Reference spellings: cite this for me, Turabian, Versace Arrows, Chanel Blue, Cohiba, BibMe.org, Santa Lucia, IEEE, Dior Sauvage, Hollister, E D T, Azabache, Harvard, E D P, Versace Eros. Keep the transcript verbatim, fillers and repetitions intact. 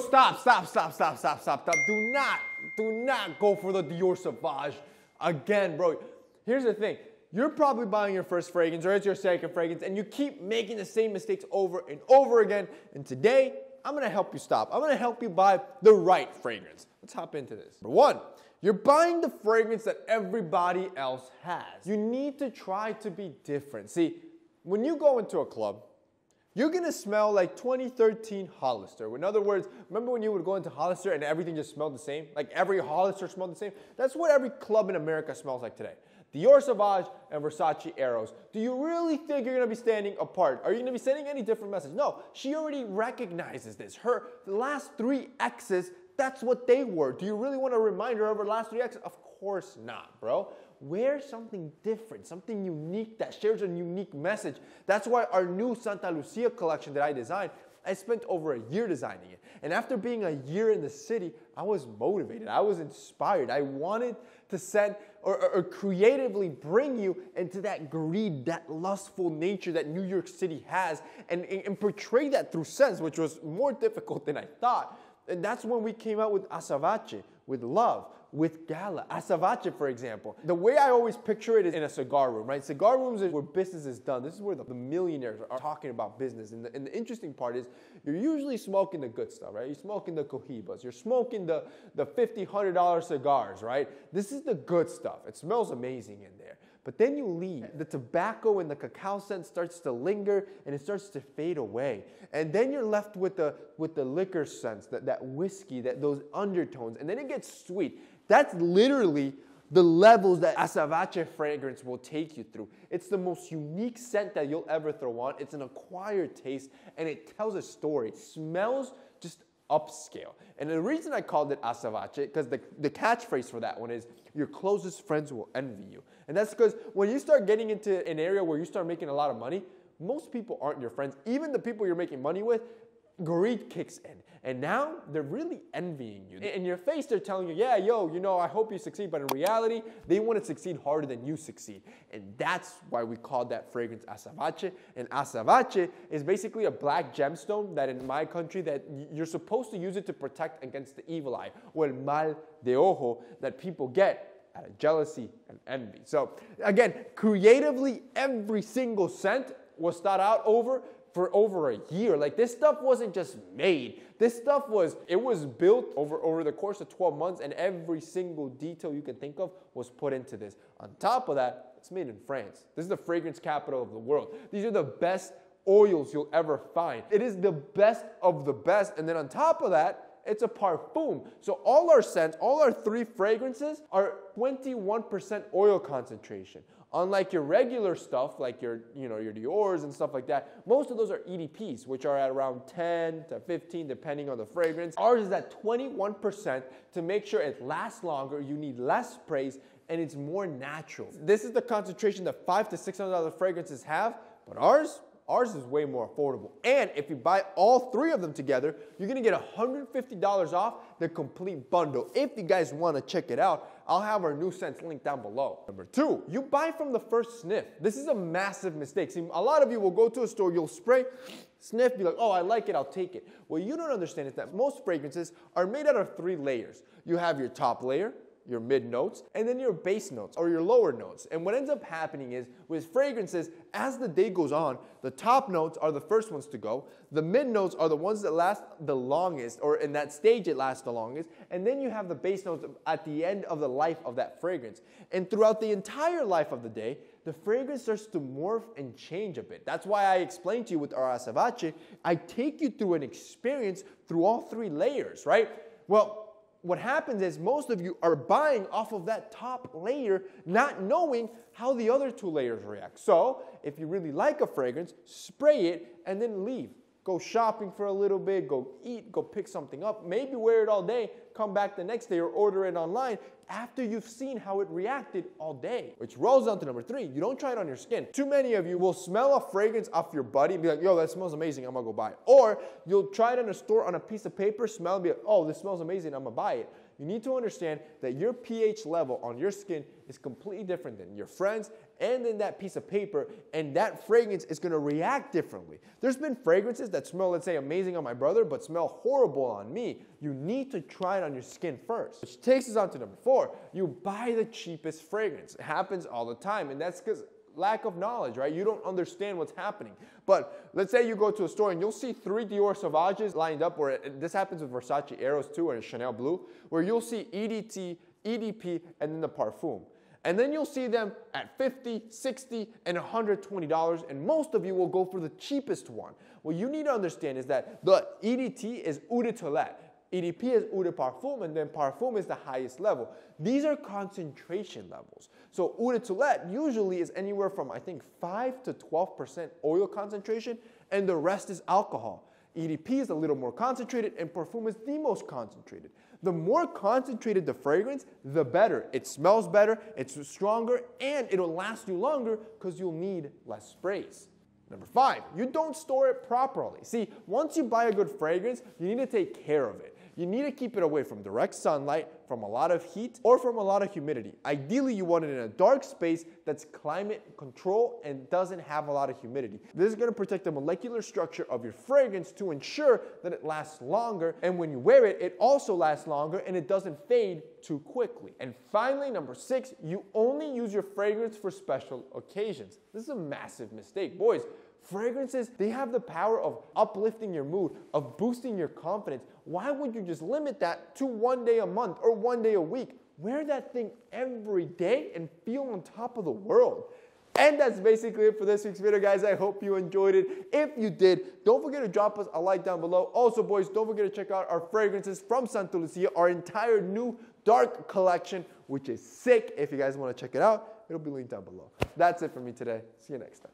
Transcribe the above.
So stop, stop, stop, stop, stop, stop, stop. Do not, do not go for the Dior Sauvage again, bro. Here's the thing. You're probably buying your first fragrance or it's your second fragrance and you keep making the same mistakes over and over again. And today, I'm gonna help you stop. I'm gonna help you buy the right fragrance. Let's hop into this. Number one, you're buying the fragrance that everybody else has. You need to try to be different. See, when you go into a club, you're gonna smell like twenty thirteen Hollister. In other words, remember when you would go into Hollister and everything just smelled the same? Like every Hollister smelled the same? That's what every club in America smells like today. Dior Sauvage and Versace Arrows. Do you really think you're gonna be standing apart? Are you gonna be sending any different message? No, she already recognizes this. Her the last three X's, that's what they were. Do you really want to remind her of her last three X's? Of course not, bro. Wear something different, something unique that shares a unique message. That's why our new Santa Lucia collection that I designed, I spent over a year designing it. And after being a year in the city, I was motivated. I was inspired. I wanted to send or, or, or creatively bring you into that greed, that lustful nature that New York City has and, and, and portray that through scents, which was more difficult than I thought. And that's when we came out with Azabache, with love, with gala. Azabache, for example. The way I always picture it is in a cigar room, right? Cigar rooms is where business is done. This is where the millionaires are talking about business. And the, and the interesting part is you're usually smoking the good stuff, right? You're smoking the Cohibas. You're smoking the, the fifty, one hundred dollar cigars, right? This is the good stuff. It smells amazing in there. But then you leave. The tobacco and the cacao scent starts to linger and it starts to fade away. And then you're left with the, with the liquor scents, that, that whiskey, that, those undertones. And then it gets sweet. That's literally the levels that Azabache fragrance will take you through. It's the most unique scent that you'll ever throw on. It's an acquired taste and it tells a story. It smells just upscale. And the reason I called it Azabache, because the, the catchphrase for that one is, your closest friends will envy you. And that's because when you start getting into an area where you start making a lot of money, most people aren't your friends. Even the people you're making money with, greed kicks in. And now they're really envying you. In your face, they're telling you, yeah, yo, you know, I hope you succeed. But in reality, they want to succeed harder than you succeed. And that's why we called that fragrance Azabache. And Azabache is basically a black gemstone that in my country that you're supposed to use it to protect against the evil eye, or el mal de ojo, that people get out of jealousy and envy. So again, creatively, every single scent was thought out over for over a year. Like this stuff wasn't just made. This stuff was, it was built over, over the course of twelve months, and every single detail you can think of was put into this. On top of that, it's made in France. This is the fragrance capital of the world. These are the best oils you'll ever find. It is the best of the best. And then on top of that, it's a parfum. So all our scents, all our three fragrances are twenty-one percent oil concentration. Unlike your regular stuff, like your, you know, your Dior's and stuff like that, most of those are E D Ps, which are at around ten to fifteen, depending on the fragrance. Ours is at twenty-one percent to make sure it lasts longer, you need less sprays, and it's more natural. This is the concentration that five to six hundred dollar fragrances have, but ours, ours is way more affordable. And if you buy all three of them together, you're gonna get one hundred fifty dollars off the complete bundle. If you guys wanna check it out, I'll have our new scents linked down below. Number two, you buy from the first sniff. This is a massive mistake. See, a lot of you will go to a store, you'll spray, sniff, be like, oh, I like it, I'll take it. What you don't understand is that most fragrances are made out of three layers. You have your top layer, your mid notes, and then your base notes or your lower notes. And what ends up happening is with fragrances, as the day goes on, the top notes are the first ones to go. The mid notes are the ones that last the longest, or in that stage it lasts the longest. And then you have the base notes at the end of the life of that fragrance. And throughout the entire life of the day, the fragrance starts to morph and change a bit. That's why I explained to you with our Azabache, I take you through an experience through all three layers, right? Well, what happens is most of you are buying off of that top layer, not knowing how the other two layers react. So if you really like a fragrance, spray it and then leave. Go shopping for a little bit, go eat, go pick something up, maybe wear it all day, come back the next day or order it online after you've seen how it reacted all day. Which rolls down to number three, you don't try it on your skin. Too many of you will smell a fragrance off your body and be like, yo, that smells amazing, I'm gonna go buy it. Or you'll try it in a store on a piece of paper, smell and be like, oh, this smells amazing, I'm gonna buy it. You need to understand that your pH level on your skin is completely different than your friends and in that piece of paper, and that fragrance is going to react differently. There's been fragrances that smell, let's say, amazing on my brother, but smell horrible on me. You need to try it on your skin first. Which takes us on to number four. You buy the cheapest fragrance. It happens all the time, and that's because lack of knowledge, right? You don't understand what's happening. But let's say you go to a store and you'll see three Dior Sauvages lined up, where it, this happens with Versace Eros too, or Chanel Blue, where you'll see E D T, E D P, and then the Parfum. And then you'll see them at fifty, sixty, and one hundred twenty dollars, and most of you will go for the cheapest one. What you need to understand is that the E D T is eau de toilette. E D P is eau de parfum, and then parfum is the highest level. These are concentration levels. So eau de toilette usually is anywhere from, I think, five to twelve percent oil concentration, and the rest is alcohol. E D P is a little more concentrated, and parfum is the most concentrated. The more concentrated the fragrance, the better. It smells better, it's stronger, and it'll last you longer because you'll need less sprays. Number five, you don't store it properly. See, once you buy a good fragrance, you need to take care of it. You need to keep it away from direct sunlight, from a lot of heat, or from a lot of humidity. Ideally, you want it in a dark space that's climate control and doesn't have a lot of humidity. This is going to protect the molecular structure of your fragrance to ensure that it lasts longer, and when you wear it, it also lasts longer and it doesn't fade too quickly. And finally, number six, you only use your fragrance for special occasions. This is a massive mistake, boys. Fragrances, they have the power of uplifting your mood, of boosting your confidence. Why would you just limit that to one day a month or one day a week? Wear that thing every day and feel on top of the world. And that's basically it for this week's video, guys. I hope you enjoyed it. If you did, don't forget to drop us a like down below. Also, boys, don't forget to check out our fragrances from Santa Lucia, our entire new dark collection, which is sick. If you guys want to check it out, it'll be linked down below. That's it for me today. See you next time.